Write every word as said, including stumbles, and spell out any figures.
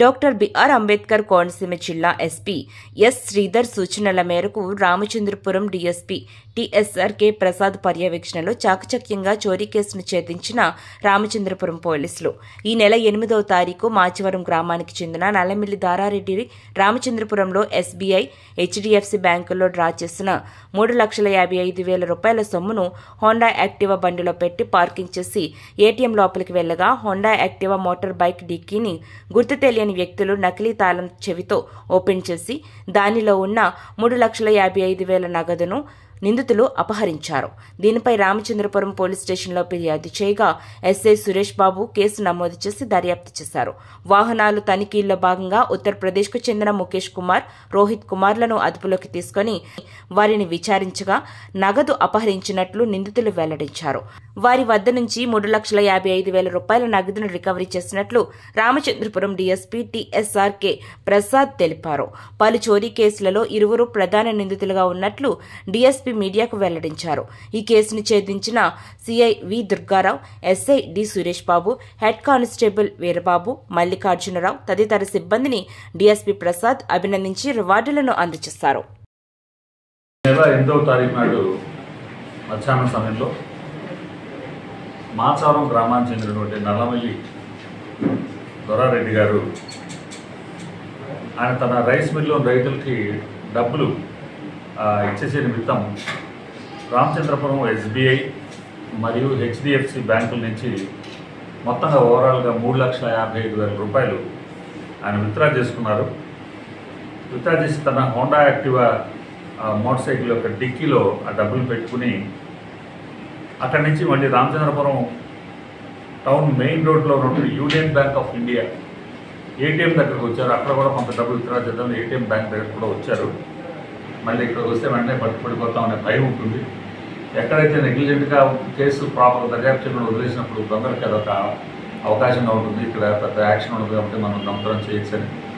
Doctor B are Ambedkar Konaseema जिला SP S Sridhar सूचनल मेరకు రామచంద్రపురం डीएसपी టీఎస్ఆర్కే ప్రసాద్ పర్యవేక్షణలో చాకచక్యంగా చోరీ కేసును ఛేదించిన రామచంద్రపురం పోలీసులు ఈ నెల ఎనిమిదవ తారీఖు మాచివరం గ్రామానికి చెందిన నల్లమిల్లి దారారెడ్డి రామచంద్రపురంలో ఎస్బీఐ హెచ్డీఎఫ్సీ బ్యాంకులో డ్రా చేసిన మూడు లక్షల యాభై ఐదు వేల రూపాయల సొమ్మును హోండా యాక్టివా బండిలో పెట్టి పార్కింగ్ చేసి ఏటీఎం లోపలికి వెళ్లగా హోండా యాక్టివా మోటార్ బైక్ డిక్కీని గుర్తు తెలియని వ్యక్తులు నకిలీ తాళం చెవితో ఓపెన్ చేసి దానిలో ఉన్న మూడు లక్షల యాభై ఐదు వేల నగదును నిందితులు అపహరించారు. దీనిపై రామచంద్రపురం పోలీస్ స్టేషన్లో ఫిర్యాదు చేయగా ఎస్ఐ సురేష్ బాబు కేసు నమోదు చేసి దర్యాప్తు చేశారు. వాహనాలు తనిఖీల్లో భాగంగా ఉత్తరప్రదేశ్కు చెందిన ముకేష్ కుమార్, రోహిత్ కుమార్లను అదుపులోకి తీసుకుని వారిని విచారించగా నగదు అపహరించినట్లు నిందితులు వెల్లడించారు. వారి వద్ద నుంచి మూడు లక్షల యాభై ఐదు వేల రూపాయల నగదును రికవరీ చేసినట్లు రామచంద్రపురం డీఎస్పీ టీఎస్ఆర్కే ప్రసాద్ తెలిపారు. పలు చోరీ కేసులలో ఇరువురు ప్రధాన నిందితులుగా ఉన్నట్లు డీఎస్పీ మీడియాకు వెల్లడించారు. ఈ కేసును ఛేదించిన C. I. We. Durgarao, yes. I. D. Suresh పాబు, head constable Veerababu, Mallikarjunarao తదితర సిబ్బందిని డీఎస్పీ ప్రసాద్ అభినందించి రివార్డులను అందజేశారు. మాచారం గ్రామానికి చెందినటువంటి నల్లమల్లి దొరారెడ్డి గారు ఆయన తన రైస్ మిల్లో రైతులకి డబ్బులు హెచ్ సి నిమిత్తం రామచంద్రపురం ఎస్బీఐ మరియు హెచ్డిఎఫ్సి బ్యాంకుల నుంచి మొత్తంగా ఓవరాల్గా మూడు లక్షల యాభై ఐదు వేల రూపాయలు ఆయన విత్డ్రా చేసుకున్నారు. విత్డ్రా చేసి తన హోండా యాక్టివా మోటార్ సైకిల్ యొక్క డిక్కీలో ఆ డబ్బులు పెట్టుకుని అక్కడి నుంచి మళ్ళీ రామచంద్రపురం టౌన్ మెయిన్ రోడ్లో ఉన్నటువంటి Union Bank of India ATM దగ్గరకు వచ్చారు. అక్కడ కూడా కొంత డబ్బులు విత్డ్రా చేద్దాం ఏటీఎం బ్యాంక్ దగ్గర కూడా వచ్చారు. మళ్ళీ ఇక్కడికి వస్తే వెంటనే పట్టుపడిపోతాం అనే భయం ఉంటుంది. ఎక్కడైతే నెగ్లిజెంట్గా కేసు ప్రాపర్ దర్యాప్తు చేయడం వదిలేసినప్పుడు దొంగలకి అదొక అవకాశంగా ఉంటుంది. ఇక్కడ పెద్ద యాక్షన్ ఉండదు కాబట్టి మనం దొంగతనం చేయొచ్చని